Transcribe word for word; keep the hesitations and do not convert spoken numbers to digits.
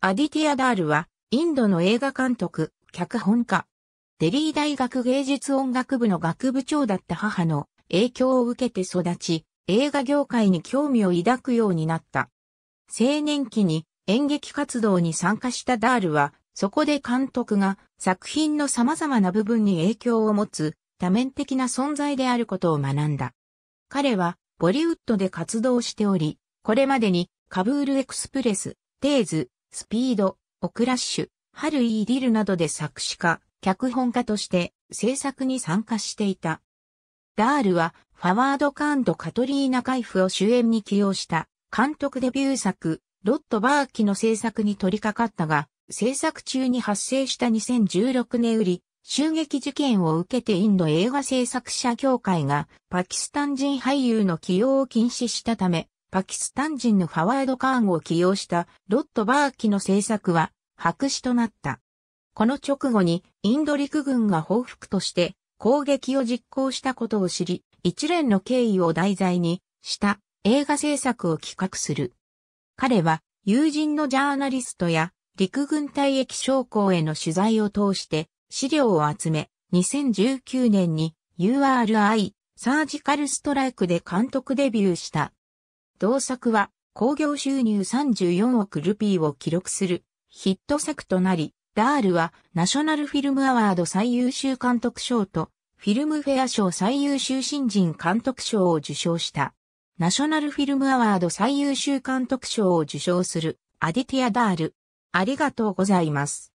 アディティ・アダールは、インドの映画監督、脚本家。デリー大学芸術音楽部の学部長だった母の影響を受けて育ち、映画業界に興味を抱くようになった。青年期に演劇活動に参加したダールは、そこで監督が作品の様々な部分に影響を持つ多面的な存在であることを学んだ。彼は、ボリウッドで活動しており、これまでにカブールエクスプレス、テーズ、スピード、オクラッシュ、ハル・イー・ディルなどで作詞家、脚本家として制作に参加していた。ダールはファワード・カーンとカトリーナ・カイフを主演に起用した監督デビュー作、ラート・バーキの制作に取り掛かったが、制作中に発生したにせんじゅうろくねんより、襲撃事件を受けてインド映画制作者協会がパキスタン人俳優の起用を禁止したため、パキスタン人のファワード・カーンを起用したラート・バーキの制作は白紙となった。この直後にインド陸軍が報復として攻撃を実行したことを知り、一連の経緯を題材にした映画制作を企画する。彼は友人のジャーナリストや陸軍退役将校への取材を通して資料を集め、にせんじゅうきゅうねんに ユーアールアイ サージカルストライクで監督デビューした。同作は興行収入さんじゅうよんおくルピーを記録するヒット作となり、ダールはナショナルフィルムアワード最優秀監督賞とフィルムフェア賞最優秀新人監督賞を受賞した。ナショナルフィルムアワード最優秀監督賞を受賞するアディティ・アダール。ありがとうございます。